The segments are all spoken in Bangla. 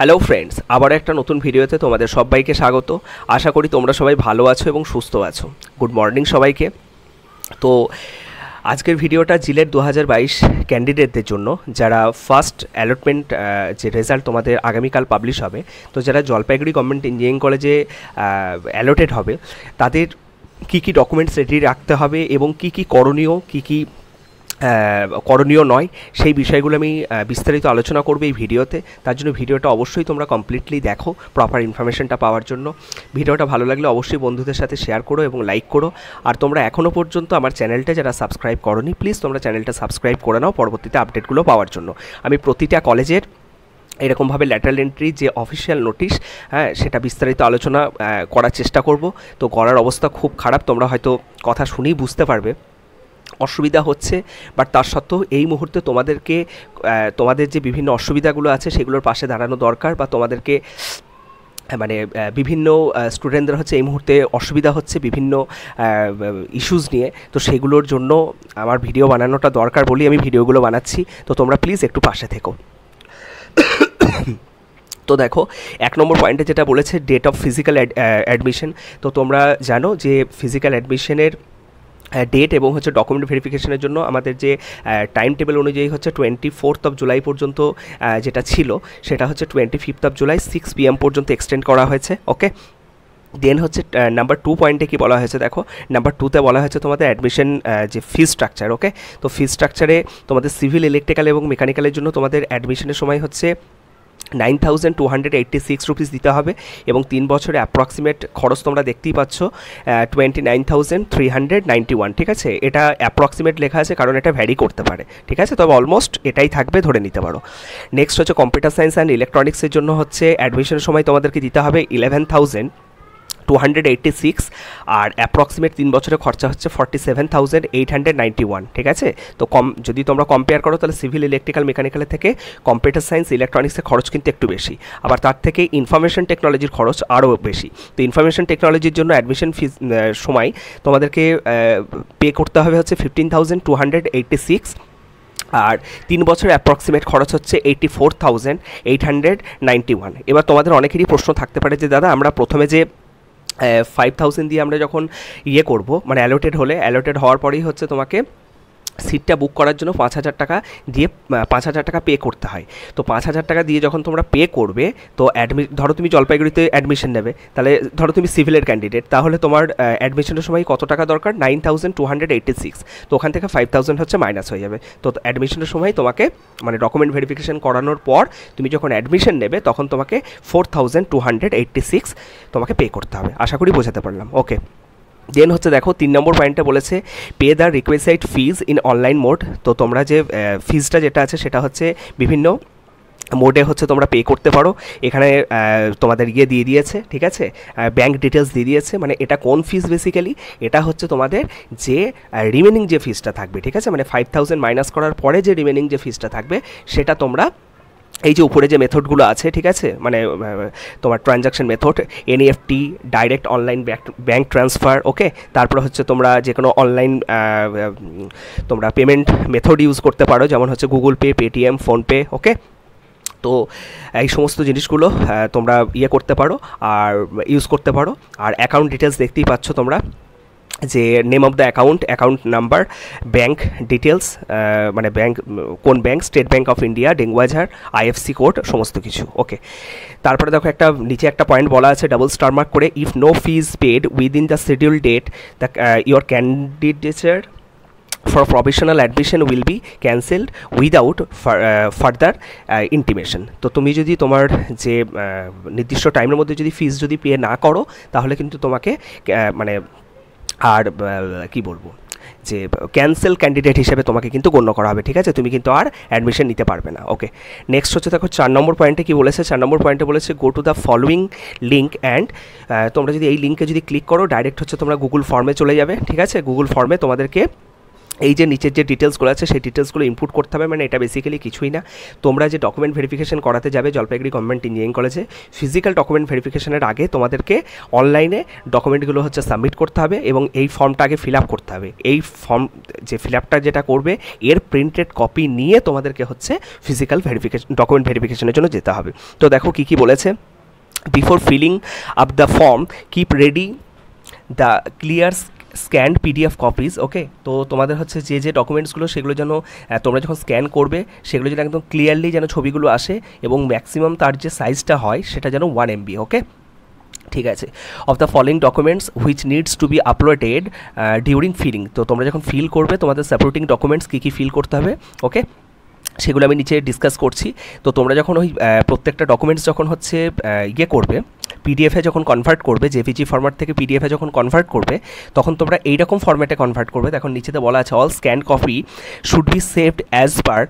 हेलो फ्रेंड्स आबारो एक नतून भिडियोते तोमादेर सबाइके स्वागत। आशा करी तोमरा सबाई भालो आछो एबं सुस्थो आछो। Good morning सबाइके। तो आजकेर भिडियोटा जिलेट 2022 कैंडिडेटदेर जोन्नो जारा फार्स्ट अलॉटमेंट जे रेजाल्ट तोमादेर आगामीकाल पाब्लिश होबे, तो जारा जलपाइगुड़ी गवर्नमेंट इंजिनियरिंग कलेजे अलॉटेड होबे तादेर की डकुमेंट्स रेडी राखते होबे एबं की करणीय की করণীয় নয় সেই বিষয়গুলো আমি বিস্তারিত আলোচনা করব এই ভিডিওতে। তার জন্য ভিডিওটা অবশ্যই তোমরা কমপ্লিটলি দেখো প্রপার ইনফরমেশনটা পাওয়ার জন্য। ভিডিওটা ভালো লাগলে অবশ্যই বন্ধুদের সাথে শেয়ার করো এবং লাইক করো। আর তোমরা এখনো পর্যন্ত আমার চ্যানেলটা যারা সাবস্ক্রাইব করোনি প্লিজ তোমরা চ্যানেলটা সাবস্ক্রাইব করে নাও পরবর্তীতে আপডেটগুলো পাওয়ার জন্য। আমি প্রতিটা কলেজের এরকম ভাবে ল্যাটারাল এন্ট্রি যে অফিশিয়াল নোটিশ হ্যাঁ সেটা বিস্তারিত আলোচনা করার চেষ্টা করব। তো গলার অবস্থা খুব খারাপ, তোমরা হয়তো কথা শুনেই বুঝতে পারবে অসুবিধা হচ্ছে, বাট তার সত্ত্বেও এই মুহূর্তে তোমাদের যে বিভিন্ন অসুবিধাগুলো আছে সেগুলোর পাশে দাঁড়ানো দরকার, বা তোমাদেরকে মানে বিভিন্ন স্টুডেন্টদের হচ্ছে এই মুহূর্তে অসুবিধা হচ্ছে বিভিন্ন ইস্যুস নিয়ে, তো সেগুলোর জন্য আমার ভিডিও বানানোটা দরকার বলি আমি ভিডিওগুলো বানাচ্ছি। তো তোমরা প্লিজ একটু পাশে থেকো। তো দেখো এক নম্বর পয়েন্টে যেটা বলেছে ডেট অফ ফিজিক্যাল অ্যাডমিশন। তো তোমরা জানো যে ফিজিক্যাল অ্যাডমিশনের ডেট এবং হচ্ছে ডকুমেন্ট ভেরিফিকেশনের জন্য আমাদের যে টাইম টেবিল অনুযায়ী হচ্ছে 24th of July পর্যন্ত যেটা ছিল সেটা হচ্ছে 25th of July 6 PM পর্যন্ত এক্সটেন্ড করা হয়েছে। ওকে, দেন হচ্ছে নাম্বার 2 পয়েন্টে কী বলা হয়েছে দেখো, নাম্বার 2তে বলা হয়েছে তোমাদের অ্যাডমিশন যে ফি স্ট্রাকচার। ওকে, তো ফি স্ট্রাকচারে তোমাদের সিভিল, ইলেকট্রিক্যাল এবং মেকানিক্যালের জন্য তোমাদের অ্যাডমিশনের সময় হচ্ছে 9,286 রুপিস দিতে হবে এবং 3 বছরে অ্যাপ্রক্সিমেট খরচ তোমরা দেখতেই পাচ্ছ 29,391। ঠিক আছে, এটা অ্যাপ্রক্সিমেট লেখা আছে কারণ এটা ভ্যারি করতে পারে। ঠিক আছে, তবে অলমোস্ট এটাই থাকবে ধরে নিতে পারো। নেক্সট হচ্ছে কম্পিউটার সায়েন্স অ্যান্ড ইলেকট্রনিক্সের জন্য হচ্ছে অ্যাডমিশনের সময় তোমাদেরকে দিতে হবে 11,286 আর অ্যাপ্রক্সিমেট 3 বছরে খরচা হচ্ছে 47,891। ঠিক আছে, তো কম যদি তোমরা কম্পেয়ার করো তাহলে সিভিল, ইলেকট্রিক্যাল, মেকানিক্যালের থেকে কম্পিউটার সায়েন্স, ইলেকট্রনিক্সের খরচ কিন্তু একটু বেশি। আবার তার থেকে ইনফরমেশন টেকনোলজির খরচ আরও বেশি। তো ইনফরমেশন টেকনোলজির জন্য অ্যাডমিশন ফিজ সময় তোমাদেরকে পে করতে হবে হচ্ছে 15,286 আর 3 বছর অ্যাপ্রক্সিমেট খরচ হচ্ছে 84,891। এবার তোমাদের অনেকেরই প্রশ্ন থাকতে পারে যে দাদা আমরা প্রথমে যে 5,000 দিয়ে আমরা যখন ইয়ে করবো মানে অ্যালোটেড হওয়ার পরেই হচ্ছে তোমাকে সিটটা বুক করার জন্য 5,000 টাকা দিয়ে 5,000 টাকা পে করতে হয়। তো 5,000 টাকা দিয়ে যখন তোমরা পে করবে তো ধরো তুমি জলপাইগুড়িতে অ্যাডমিশন নেবে, তাহলে ধরো তুমি সিভিলের ক্যান্ডিডেট, তাহলে তোমার অ্যাডমিশনের সময় কত টাকা দরকার 9,286, তো ওখান থেকে 5,000 হচ্ছে মাইনাস হয়ে যাবে। তো অ্যাডমিশনের সময় তোমাকে মানে ডকুমেন্ট ভেরিফিকেশান করানোর পর তুমি যখন অ্যাডমিশন নেবে তখন তোমাকে 4,286 তোমাকে পে করতে হবে। আশা করি বোঝাতে পারলাম। ওকে, দেন হচ্ছে দেখো 3 নম্বর পয়েন্টটা বলেছে pay the requisite fees in online mode. তো তোমরা যে ফিজটা যেটা আছে সেটা হচ্ছে বিভিন্ন মোডে হচ্ছে তোমরা পে করতে পারো। এখানে তোমাদের ইয়ে দিয়ে দিয়েছে, ঠিক আছে, ব্যাঙ্ক ডিটেলস দিয়ে দিয়েছে। মানে এটা কোন ফিজ বেসিক্যালি এটা হচ্ছে তোমাদের যে রিমেনিং যে ফিজটা থাকবে, ঠিক আছে, মানে 5,000 মাইনাস করার পরে যে রিমেনিং যে ফিজটা থাকবে সেটা তোমরা এই যে উপরে যে মেথডগুলো আছে, ঠিক আছে, মানে তোমার transaction method, NEFT, direct online bank transfer, okay, তারপর হচ্ছে তোমরা যে কোনো অনলাইন তোমরা পেমেন্ট মেথড ইউজ করতে পারো যেমন হচ্ছে Google Pay, Paytm, PhonePe. Okay, তো এই সমস্ত জিনিসগুলো তোমরা ইয়ে করতে পারো আর ইউজ করতে পারো। আর অ্যাকাউন্ট ডিটেলস দেখতেই পাচ্ছ তোমরা যে name of the account, account number, bank details মানে ব্যাঙ্ক কোন bank, State Bank of India, Denguajhar, IFSC code, সমস্ত কিছু। ওকে, তারপরে দেখো একটা নিচে একটা পয়েন্ট বলা আছে ডাবল স্টার মার্ক করে, if no fees paid within the schedule date the your candidature for provisional admission will be cancelled without further intimation। তো তুমি যদি তোমার যে নির্দিষ্ট টাইমের মধ্যে যদি ফিজ যদি পে না করো তাহলে কিন্তু তোমাকে মানে আর কি বলবো যে ক্যান্সেল ক্যান্ডিডেট হিসেবে তোমাকে কিন্তু গণ্য করা হবে। ঠিক আছে, তুমি কিন্তু আর অ্যাডমিশন নিতে পারবে না। ওকে, নেক্সট হচ্ছে দেখো 4 নম্বর পয়েন্টে কী বলেছে, 4 নম্বর পয়েন্টে বলেছে go to the following link and, তোমরা যদি এই লিঙ্কে যদি ক্লিক করো ডাইরেক্ট হচ্ছে তোমরা গুগল ফর্মে চলে যাবে। ঠিক আছে, গুগল ফর্মে তোমাদেরকে এই যে নিচের যে ডিটেলসগুলো আছে সেই ডিটেলসগুলো ইনপুট করতে হবে। মানে এটা বেসিক্যালি কিছুই না, তোমরা যে ডকুমেন্ট ভেরিফিকেশন করাতে যাবে জলপাইগুড়ি গভর্নমেন্ট ইঞ্জিনিয়ারিং কলেজে, ফিজিক্যাল ডকুমেন্ট ভেরিফিকেশনের আগে তোমাদেরকে অনলাইনে ডকুমেন্টগুলো হচ্ছে সাবমিট করতে হবে এবং এই ফর্মটা আগে ফিল আপ করতে হবে। এই ফর্ম যে ফিল আপটা যেটা করবে এর প্রিন্টেড কপি নিয়ে তোমাদেরকে হচ্ছে ফিজিক্যাল ভেরিফিকেশন ডকুমেন্ট ভেরিফিকেশনের জন্য যেতে হবে। তো দেখো কী কী বলেছে। Before filling up the form keep ready the clear scanned PDF copies. Okay, তো তোমাদের হচ্ছে যে যে ডকুমেন্টসগুলো সেগুলো যেন তোমরা যখন স্ক্যান করবে সেগুলো যেন একদম ক্লিয়ারলি যেন ছবিগুলো আসে এবং ম্যাক্সিমাম তার যে সাইজটা হয় সেটা যেন 1 MB। ওকে, ঠিক আছে। Of the following documents which needs to be uploaded during filling, তো তোমরা যখন ফিল করবে তোমাদের সাপোর্টিং ডকুমেন্টস কী কী ফিল করতে হবে, ওকে, সেগুলো আমি নিচে ডিসকাস করছি। তো তোমরা যখন ওই প্রত্যেকটা ডকুমেন্টস যখন হচ্ছে ইয়ে করবে, পিডিএফে যখন কনভার্ট করবে, জেপিজি ফরম্যাট থেকে পিডিএফে যখন কনভার্ট করবে তখন তোমরা এইরকম ফরম্যাটে কনভার্ট করবে। দেখো নিচেতে বলা আছে all scan copy should be saved as per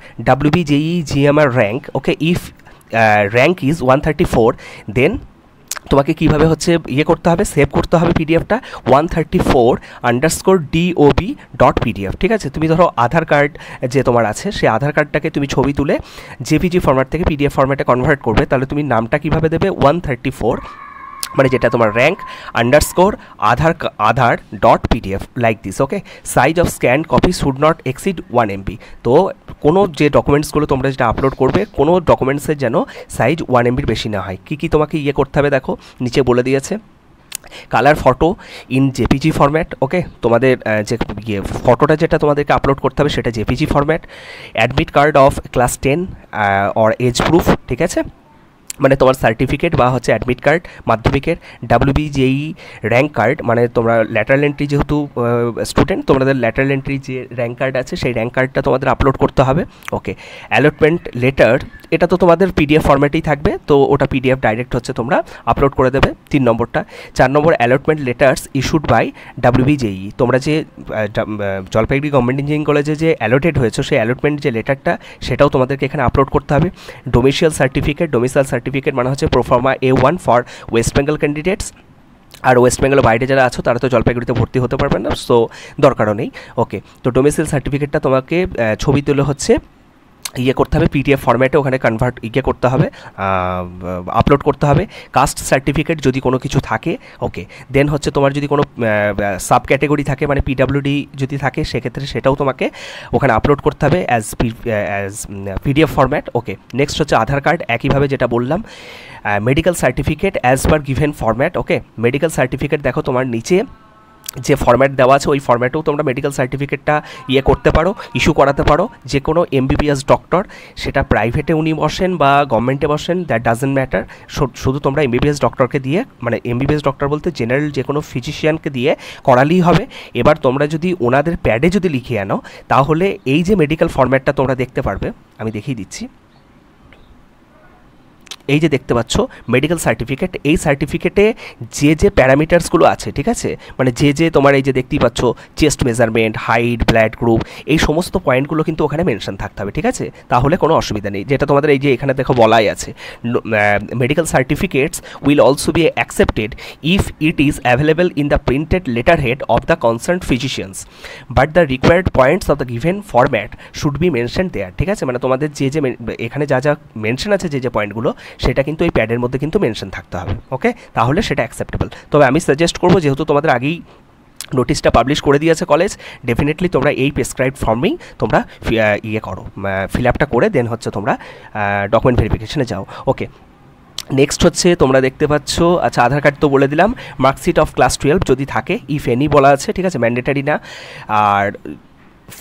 WBJEE GMR rank. Okay, if rank is 134 then তোমাকে কীভাবে হচ্ছে ইয়ে করতে হবে, সেভ করতে হবে পিডিএফটা 134_DOB.PDF। ঠিক আছে, তুমি ধরো আধার কার্ড যে তোমার আছে সেই আধার কার্ডটাকে তুমি ছবি তুলে জেপিজি ফরম্যাট থেকে পিডিএফ ফরম্যাটে কনভার্ট করবে, তাহলে তুমি নামটা কীভাবে দেবে 134 মানে যেটা তোমার rank underscore aadhar.pdf like this. Okay, size of scan copy should not exceed 1 MB। তো কোনো যে ডকুমেন্টসগুলো তোমরা যেটা আপলোড করবে কোনো ডকুমেন্টসের যেন সাইজ 1 MBর বেশি না হয়। কী কী তোমাকে ইয়ে করতে হবে দেখো নিচে বলে দিয়েছে। Colour photo in JPG format. Okay, তোমাদের যে ইয়ে ফটোটা যেটা তোমাদেরকে আপলোড করতে হবে সেটা JPG format. Admit card of class 10 or age proof, ঠিক আছে, মানে তোমার সার্টিফিকেট বা হচ্ছে অ্যাডমিট কার্ড মাধ্যমিকের। WBJEE র্যাঙ্ক কার্ড, মানে তোমরা ল্যাটারাল এন্ট্রি যেহেতু স্টুডেন্ট তোমাদের ল্যাটারাল এন্ট্রি যে র্যাঙ্ক কার্ড আছে সেই র্যাঙ্ক কার্ডটা তোমাদের আপলোড করতে হবে। ওকে, অ্যালটমেন্ট লেটার, এটা তো তোমাদের পিডিএফ ফরম্যাটেই থাকবে, তো ওটা পিডিএফ ডাইরেক্ট হচ্ছে তোমরা আপলোড করে দেবে 3 নম্বরটা। 4 নম্বর allotment letters issued by WBJEE, তোমরা যে জলপাইগুড়ি গভর্নমেন্ট ইঞ্জিনিয়ারিং কলেজে যে অ্যালোটেড হয়েছে সেই অ্যালটমেন্ট যে লেটারটা সেটাও তোমাদেরকে এখানে আপলোড করতে হবে। ডোমিসাইল সার্টিফিকেট, ডোমিসাইল সার্টিফিকেট মানে হচ্ছে proforma A1 for West Bengal candidates, আর ওয়েস্ট বেঙ্গলের বাইরে যারা আছো তারা তো জলপাইগুড়িতে ভর্তি হতে পারবে না, সো দরকারও নেই। ওকে, তো ডোমিসাইল সার্টিফিকেটটা তোমাকে ছবি তুলে হচ্ছে ইয়ে করতে হবে পিডিএফ ফরম্যাটে, ওখানে কনভার্ট ইয়ে করতে হবে আপলোড করতে হবে। কাস্ট সার্টিফিকেট যদি কোনো কিছু থাকে, ওকে, দেন হচ্ছে তোমার যদি কোনো সাব ক্যাটেগরি থাকে মানে PWD যদি থাকে সেক্ষেত্রে সেটাও তোমাকে ওখানে আপলোড করতে হবে as PDF format. Okay, next হচ্ছে আধার কার্ড, একইভাবে যেটা বললাম। Medical certificate as per given format. Okay, medical certificate দেখো তোমার নিচে যে ফরম্যাট দেওয়া আছে ওই ফরম্যাটেও তোমরা মেডিকেল সার্টিফিকেটটা ইয়ে করতে পারো, ইস্যু করাতে পারো। যে কোনো MBBS ডক্টর, সেটা প্রাইভেটে উনি বসেন বা গভর্নমেন্টে বসেন, দ্যাট ডাজেন্ট ম্যাটার, শুধু তোমরা MBBS ডক্টরকে দিয়ে, মানে MBBS ডক্টর বলতে জেনারেল যে কোনো ফিজিশিয়ানকে দিয়ে করালেই হবে। এবার তোমরা যদি ওনাদের প্যাডে যদি লিখে আনো তাহলে এই যে মেডিকেল ফরম্যাটটা তোমরা দেখতে পারবে, আমি দেখিয়ে দিচ্ছি, এই যে দেখতে পাচ্ছ মেডিকেল সার্টিফিকেট, এই সার্টিফিকেটে যে যে প্যারামিটার্সগুলো আছে, ঠিক আছে, মানে যে যে তোমার এই যে দেখতেই পাচ্ছ chest measurement, height, blood group, এই সমস্ত পয়েন্টগুলো কিন্তু ওখানে মেনশন থাকতে হবে, ঠিক আছে, তাহলে কোনো অসুবিধা নেই। যেটা তোমাদের এই যে এখানে দেখো বলাই আছে medical certificates will also be accepted if it is available in the printed letter head of the concern physicians but the required points of the given format should be mention there. ঠিক আছে, মানে তোমাদের যে যে এখানে যা যা মেনশন আছে যে যে পয়েন্টগুলো সেটা কিন্তু এই প্যাডের মধ্যে কিন্তু মেনশন থাকতে হবে। ওকে, তাহলে সেটা অ্যাকসেপ্টেবল। তবে আমি সাজেস্ট করবো যেহেতু তোমাদের আগেই নোটিশটা পাবলিশ করে দিয়েছে কলেজ, ডেফিনেটলি তোমরা এই প্রেসক্রাইব ফর্মেই তোমরা ইয়ে করো, ফিল আপটা করে দেন হচ্ছে তোমরা ডকুমেন্ট ভেরিফিকেশনে যাও। ওকে, নেক্সট হচ্ছে তোমরা দেখতে পাচ্ছ, আচ্ছা আধার কার্ড তো বলে দিলাম, মার্কশিট অফ ক্লাস 12 যদি থাকে, ইফ এনি বলা আছে, ঠিক আছে, ম্যান্ডেটারি না। আর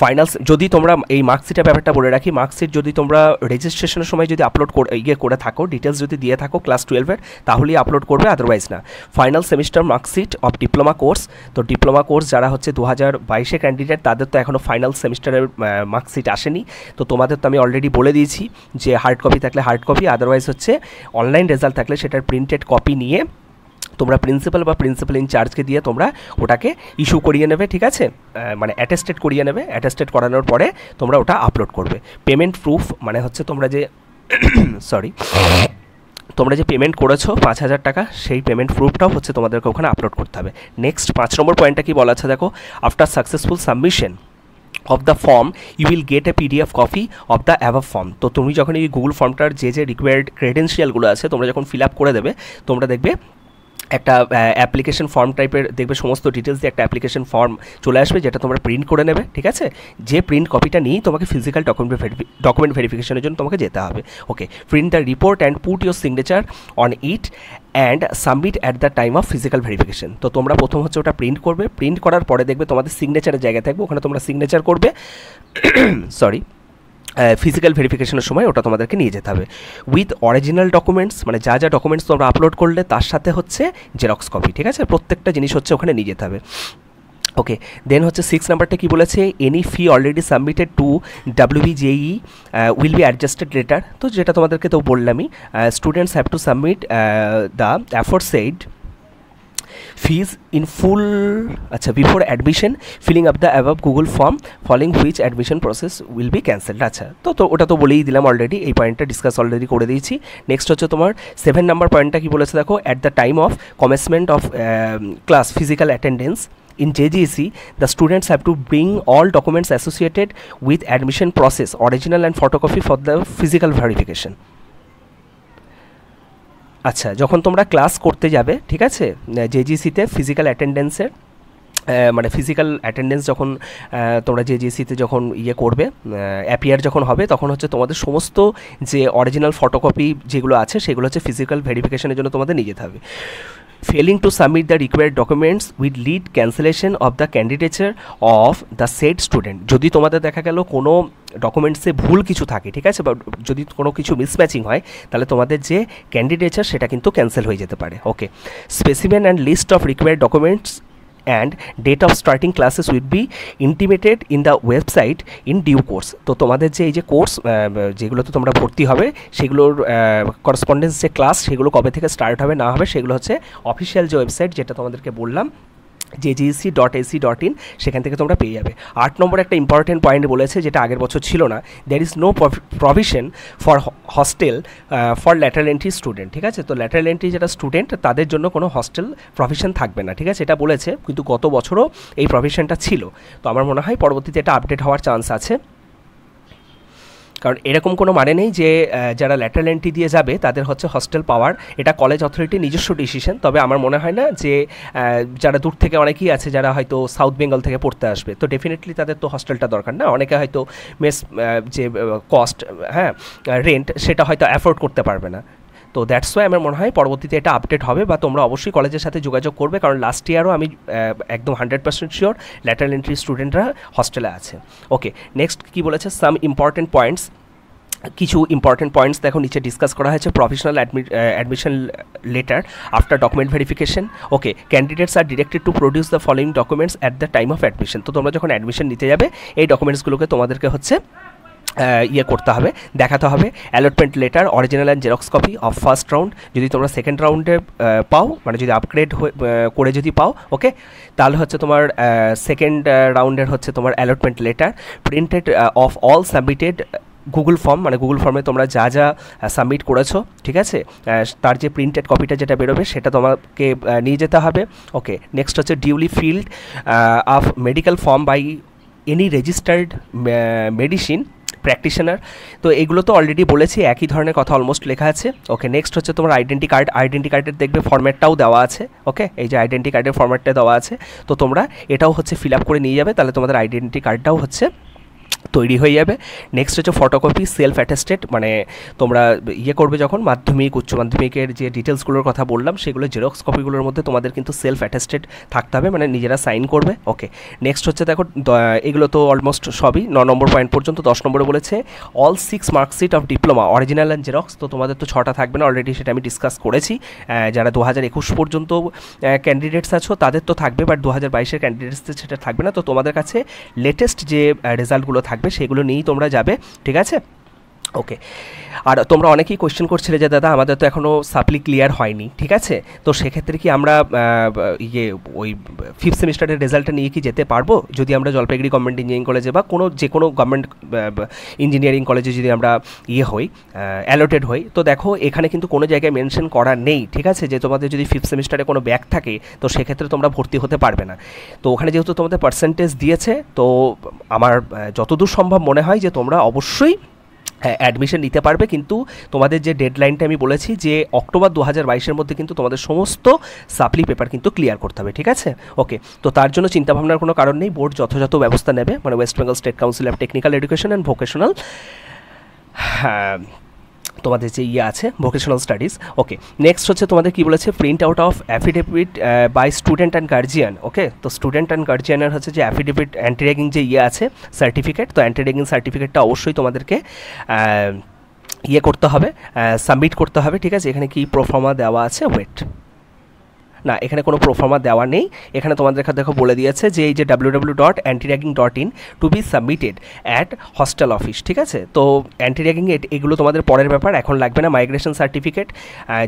ফাইনালস যদি তোমরা এই মার্কশিটের ব্যাপারটা বলে রাখি, মার্কশিট যদি তোমরা রেজিস্ট্রেশনের সময় যদি আপলোড ইয়ে করে থাকো, ডিটেলস যদি দিয়ে থাকো ক্লাস 12-এর, তাহলেই আপলোড করবে, আদারওয়াইজ না। Final semester marksheet of diploma course, তো ডিপ্লোমা কোর্স যারা হচ্ছে 2022-এ ক্যান্ডিডেট তাদের তো এখনও ফাইনাল সেমিস্টারের মার্কশিট আসেনি, তো তোমাদের তো আমি অলরেডি বলে দিয়েছি যে হার্ড কপি থাকলে হার্ড কপি, আদারওয়াইজ হচ্ছে অনলাইন রেজাল্ট থাকলে সেটার প্রিন্টেড কপি নিয়ে তোমরা প্রিন্সিপাল বা প্রিন্সিপাল ইনচার্জকে দিয়ে তোমরা ওটাকে ইস্যু করিয়ে নেবে, ঠিক আছে, মানে অ্যাটেস্টেড করিয়ে নেবে। অ্যাটেস্টেড করানোর পরে তোমরা ওটা আপলোড করবে। পেমেন্ট প্রুফ, মানে হচ্ছে তোমরা যে তোমরা যে পেমেন্ট করেছো 5000 টাকা, সেই পেমেন্ট প্রুফটাও হচ্ছে তোমাদেরকে ওখানে আপলোড করতে হবে। নেক্সট 5 নম্বর পয়েন্টটা কি বলা আছে দেখো, after successful submission of the form, you will get a PDF copy of the above form. तो तुम्ही जखन ये Google form टार जे required credential गुला आसे, तुमरा जखन fill up करे देबे, तुमरा देखबे एक एप्लीकेशन फॉर्म टाइपर देखो समस्त डिटेल्स दिए एक एप्लीकेशन फॉर्म चले आसबे जेटा तुम्हारा प्रिंट कर नेबे ठीक आछे जे प्रिंट कपिटा नहीं तुम्हें फिजिकल डॉक्यूमेंट वेरिफिकेशन जोन तुम्हें जेते होबे okay print the report and put your signature on it and submit at the time of physical verification तो तुम्हारा प्रथम हे ओटा प्रिंट करबे प्रिंट करार परे देखबे तुम्हारा सिग्नेचर जगह थाकबे ओखाने तुम्हारा सिग्नेचर करबे सॉरी फिजिकल वेरिफिकेशन समय ओटा तुम्हादेरके निये जेते होबे उइथ ओरिजिनल डॉक्यूमेंट्स माने जा जा डॉक्यूमेंट्स तोमरा अपलोड करले तार साथे होच्छे जेरक्स कपि ठीक आछे प्रत्येकटा जिनिस होच्छे ओखाने निये जेते होबे ओके देन होच्छे 6 नंबरटा की बोलेछे any fee already submitted to WBJEE will be adjusted later तो जेटा तुम्हादेरके तो बोललामई students have to submit the aforesaid fees in full अच्छा before admission filling up the above Google form following which admission process will be cancelled अच्छा तो उटा तो बोले ही दिलाम already ये point टा discuss already कोडे दी ची next होच्छे तुम्हार 7 number point टा की बोले से देखो at the time of commencement of class physical attendance in JGC, the students have to bring all documents associated with admission process original and photocopy for the physical verification अच्छा जखन तुम्हारा क्लास करते जाबे ठीक आछे जेजीसीते फिजिकल अटेंडेंस माने फिजिकल अटेंडेंस जखन तोमरा जेजीसीते जखन ये करबे अपियर जखन होबे तखन होच्छे तोमादेर समस्त जे ओरिजिनल फटोकपि जेगुलो आछे सेगुलो होच्छे फिजिकल वेरिफिकेशनेर जोन्नो तोमादेर निये जेते होबे failing to submit the required documents will lead cancellation of the candidature of the said student जदि तोमादेर देखा गेलो कोनो डॉक्यूमेंट्से भूल किछु थाके ठीक आछे बा जदि कोनो किछु मिसमैचिंग हय ताहले तोमादेर जे कैंडिडेचर सेटा किन्तु कैंसल हये जेते पारे okay specimen and list of required documents and date of starting classes will be intimated in the website in due course तो तुम्हारे जो ये कोर्स जेगुलो तो तुम्हारा भर्ती होबे सेगुलोर करस्पन्डेंस जे क्लास सेगुलो कबे थेके स्टार्ट होबे ना होबे सेगुलो होच्छे ऑफिशियल जो वेबसाइट जेटा तुम्हादेरके बोललाम jgec.ac.in सेखान थेके तोमरा पेये जाबे 8 नम्बर एक इम्पोर्टेंट पॉइंट बोलेछे जेटा आगेर बछर छिलो ना there is no provision for hostel for lateral entry student ठीक आछे तो लैटरल एंट्री जेटा स्टूडेंट तादेर जोन्नो कोनो हॉस्टेल प्रोविजन थाकबे ना ठीक आछे एटा बोलेछे किन्तु गत बछरो एई प्रोविजनटा छिलो तो आमार मने हय परवर्तीते एटा आपडेट होवार चान्स आछे कारण एरकम कोनो माने नहीं जे जारा लैटरल एंट्री दिए जाबे तादेर होच्छे हॉस्टेल पावार एटा कलेज अथरिटी निजस्व डिसिशन तबे आमार मने हय ना जे जारा दूर थेके अनेकेई आछे जारा होयतो साउथ बेंगल थेके पढ़ते आसबे तो डेफिनेटली तादेर तो हॉस्टेलटा दरकार ना अनेके होयतो मेस जे कस्ट हाँ रेंट सेटा होयतो अफोर्ड करते पारबे ना तो दैट्स वाई आमार मने हय परवर्तीते एटा आपडेट होबे बा तोमरा अवश्यई कलेजेर साथे जोगाजोग करबे कारण लास्ट इयारो आमी एकदम 100% श्योर लैटरल एंट्री स्टूडेंटरा हॉस्टेले आछे ओके नेक्स्ट कि बोलेछे साम इम्पोर्टेंट पॉइंट्स किछु इम्पोर्टेंट पॉइंट्स देखो नीचे डिसकस करा हयेछे provisional admission letter after document verification okay candidates are directed to produce the following documents at the time of admission तो तोमरा जखन एडमिशन निते जाबे एई डॉक्यूमेंट्सगुलोके तोमादेरके हच्छे ये करते हैं देखाते हैं allotment letter original and xerox copy of first round जो तुम्हारा सेकेंड राउंडे पाओ मैं जो अपग्रेड कर जो पाओ ओके ताहले होच्छे तुम्हार सेकेंड राउंडर होच्छे तुम्हार allotment letter printed of all submitted Google form मैं गुगल फॉर्मे तुम्हारा जा जा सबमिट करेछो ठीक है तार जे प्रिंटेड कपिटा जेटा बेरोबे सेटा तुम्हारे निये जेते होबे ओके नेक्स्ट होच्छे duly filled of medical form by any registered medicine practitioner तो एगुलो तो अलरेडी बोलेছি একই ধরনের কথা অলমोस्ट লেখা আছে ओके नेक्स्ट হচ্ছে তোমার আইডেন্টি কার্ডের দেখবে ফরম্যাটটাও দেওয়া আছে ओके এই যে আইডেন্টি কার্ডের ফরম্যাটটা দেওয়া আছে তো তোমরা এটাও হচ্ছে ফিলআপ করে নিয়ে যাবে তাহলে তোমাদের আইডেন্টি কার্ডটাও হচ্ছে তৈরি হয়ে যাবে নেক্সট হচ্ছে ফটোকপি সেলফ অ্যাটেস্টেড মানে তোমরা ইয়ে করবে যখন মাধ্যমিক উচ্চ মাধ্যমিকের যে ডিটেইলসগুলোর কথা বললাম সেগুলো জেরক্স কপিগুলোর মধ্যে তোমাদের কিন্তু সেলফ অ্যাটেস্টেড থাকতে হবে মানে নিজেরা সাইন করবে ওকে নেক্সট হচ্ছে দেখো এগুলো তো অলমোস্ট সবই 9 নম্বর পয়েন্ট পর্যন্ত 10 নম্বরে বলেছে all 6 marksheet of diploma original and xerox তো তোমাদের তো 6টা থাকবে না অলরেডি সেটা আমি ডিসকাস করেছি যারা 2021 পর্যন্ত ক্যান্ডিডেটস আছো তাদের তো থাকবে বাট 2022 এর ক্যান্ডিডেটসদের সেটা থাকবে না তো তোমাদের কাছে লেটেস্ট যে রেজাল্টগুলো থাকবে সেগুলো নিয়েই তোমরা যাবে ঠিক আছে ओके और तुम्हारा अनेक ही क्वेश्चन करे जो दादा हमारे तो एखो सप्ली क्लियर है ठीक है तो से क्षेत्र में कि ये वही फिफ्थ सेमिस्टारे रेजल्ट नहीं कि जो जलपाइगुड़ी गवर्नमेंट इंजिनियरिंग कॉलेजे जो गवर्नमेंट इंजिनियरिंग कॉलेजे जी ये हई अलॉटेड हई तो देखो एखे क्योंकि को जगह मेंशन करा नहीं ठीक है जो तुम्हारे जो फिफ्थ सेमिस्टारे को बैक थे तो से क्षेत्र में तुम्हारा भर्ती होते पर तो जेहतु तुम्हारे पार्सेंटेज दिए तो हमार जतदूर सम्भव मने हय तुम्हारा अवश्य एडमिशन নিতে পারবে কিন্তু তোমাদের যে ডেডলাইনটা আমি বলেছি যে অক্টোবর 2022 এর মধ্যে কিন্তু তোমাদের সমস্ত সাপ্লি পেপার কিন্তু ক্লিয়ার করতে হবে ঠিক আছে ওকে তো তার জন্য চিন্তা ভাবনার কোনো কারণ নেই বোর্ড যথাযথ ব্যবস্থা নেবে মানে West Bengal state council of technical education and vocational तुम्हारे जो ये आोकेशनल स्टाडिज ओके नेक्स्ट हे तुम्हारे कि print out of affidavit by student and guardian okay तो स्टूडेंट एंड गार्जियन हे जो एफिडेविट एंटी रैगिंग ये आछे सर्टिफिकेट तो एंटी रैगिंग सर्टिफिकेट अवश्य तुम्हारे ये करते सबमिट करते ठीक है एखे कि प्रोफार्मा देवा आछे वेट ना एखे को प्रोफार्मा देवा नहीं एखे तुम्हारे देखो बोले दिए जे www.antiraging.in to be submitted at hostel office ठीक है तो एंटीरैगिंग एगुलो तुम्हारे पर बेपार एखन लागबे ना माइग्रेशन सर्टिफिकेट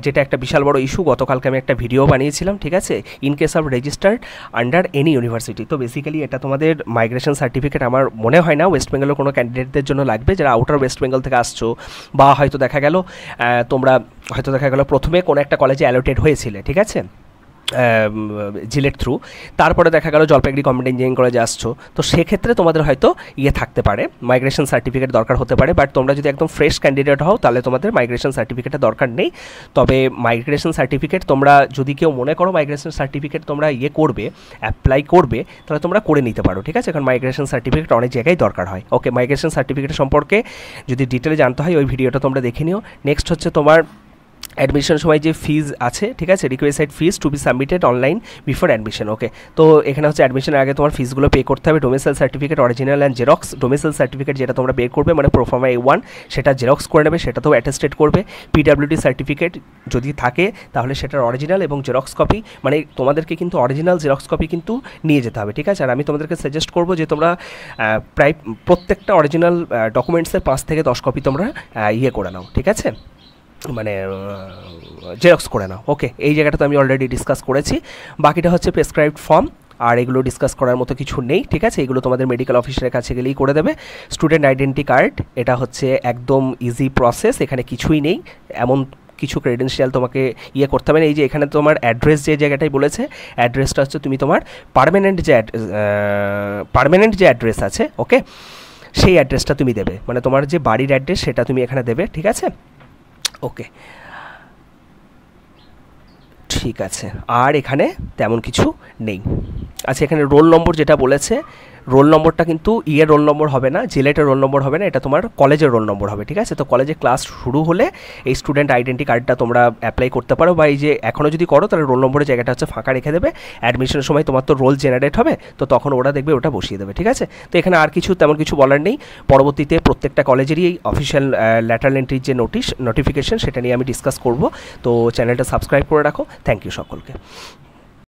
जेटा एक विशाल बड़ो इश्यू गतकालके आमि एकटा भिडियो बानिएछिलाम ठीक है in case of registered under any university तो बेसिकली एटा तुम्हारे माइग्रेशन सर्टिफिकेट आमार मने हय ना वेस्ट बेंगलेर कोनो कैंडिडेटदेर जोन्नो लागबे जारा आउटार वेस्ट बेंगल थेके आसछो बा हयतो देखा गेल तोमरा हयतो देखा गेल प्रथमे कोनो एकटा कलेजे अलॉटेड हयेछिले ठीक है जिलेट थ्रू तारपरे देखा गया जलपाइगुड़ी गवर्नमेंट इंजिनियरिंग कॉलेज आसो तो से क्षेत्र में तुम्हारे तो ये थाकते पारे माइग्रेशन सर्टिफिकेट दरकार होते पारे बाट तुम्हारा जो एकदम फ्रेश कैंडिडेट हो ताहले तुम्हारे माइग्रेशन सर्टिफिकेट दरकार नहीं तबे माइग्रेशन सर्टिफिकेट तुम्हारा जदि केउ मने करो माइग्रेशन सर्टिफिकेट तुम्हारा ये करबे अप्लाई करबे ताहले तुम्हारा करे निते पारो ठीक आछे कारण माइग्रेशन सर्टिफिकेट अनेक जगह दरकार हय ओके माइग्रेशन सर्टिफिकेट सम्पर्के जदि डिटेले जानते हय ओई भिडियोटा तोमरा देखे निओ नेक्स्ट होच्छे तुम्हार एडमिशन समय जो फीस आछे ठीक है requested fees to be submitted online before admission okay तो एखे हे एडमिशन आगे तुम्हार फीसगुलो पे करते हैं domicile certificate original and xerox domicile certificate जेटा तुम्हारा बेर करबे माने प्रोफार्मा A1 सेटा जेरक्स करे नेबे सेटा तो अटेस्टेड करबे PWD सर्टिफिकेट जदि थाके ताहले सेटार ओरिजिनल एबं जेरक्स कपि माने तुम्हादेरके किन्तु ओरिजिनल जेरक्स कपि किन्तु निये जेते होबे ठीक आछे आर आमि तुम्हादेरके सजेस्ट करब जे तोमरा प्राय प्रत्येकटा ओरिजिनल डकुमेंट्सेर 5 থেকে 10 कपि तोमरा इये करे नाओ ठीक आछे মানে জেরক্স করে নাও ওকে এই জায়গাটা তো আমি অলরেডি ডিসকাস করেছি বাকিটা হচ্ছে প্রেসক্রাইবড ফর্ম আর এগুলো ডিসকাস করার মতো কিছু নেই ঠিক আছে এগুলো তোমাদের মেডিকেল অফিসারের কাছে গেলেই করে দেবে স্টুডেন্ট আইডেন্টি কার্ড এটা হচ্ছে একদম ইজি প্রসেস এখানে কিছুই নেই এমন কিছু ক্রেডেনশিয়াল তোমাকে ইয়ে করতে হবে না এই যে এখানে তোমার অ্যাড্রেস যে জায়গাটাই বলেছে অ্যাড্রেসটা হচ্ছে তুমি তোমার পার্মানেন্ট যে অ্যাড্রেস আছে ওকে সেই অ্যাড্রেসটা তুমি দেবে মানে তোমার যে বাড়ির অ্যাড্রেস সেটা তুমি এখানে দেবে ঠিক আছে ओके ठीक है और एखे तेमन किछु नहीं अच्छा एखे रोल नम्बर जेटा बोलेছে रोल नम्बरটা কিন্তু ইয়ের रोल नम्बर হবে না জিলেটের रोल नम्बर হবে না এটা তোমার কলেজের रोल नम्बर হবে ঠিক আছে তো কলেজে ক্লাস শুরু হলে এই স্টুডেন্ট আইডেন্টি কার্ডটা তোমরা অ্যাপ্লাই করতে পারো বা এই যে এখনো যদি করো তাহলে रोल नम्बर জায়গাটা হচ্ছে ফাঁকা রেখে দেবে অ্যাডমিশনের সময় তোমার তো রোল জেনারেট হবে তো তখন ওরা দেখবে ওটা বসিয়ে দেবে ঠিক আছে তো এখানে আর কিছু তেমন কিছু বলার নেই পরবর্তীতে প্রত্যেকটা কলেজেরই এই অফিশিয়াল ল্যাটারাল এন্ট্রির যে নোটিশ নোটিফিকেশন সেটা নিয়ে আমি ডিসকাস করব তো চ্যানেলটা সাবস্ক্রাইব করে রাখো থ্যাংক ইউ সকলকে।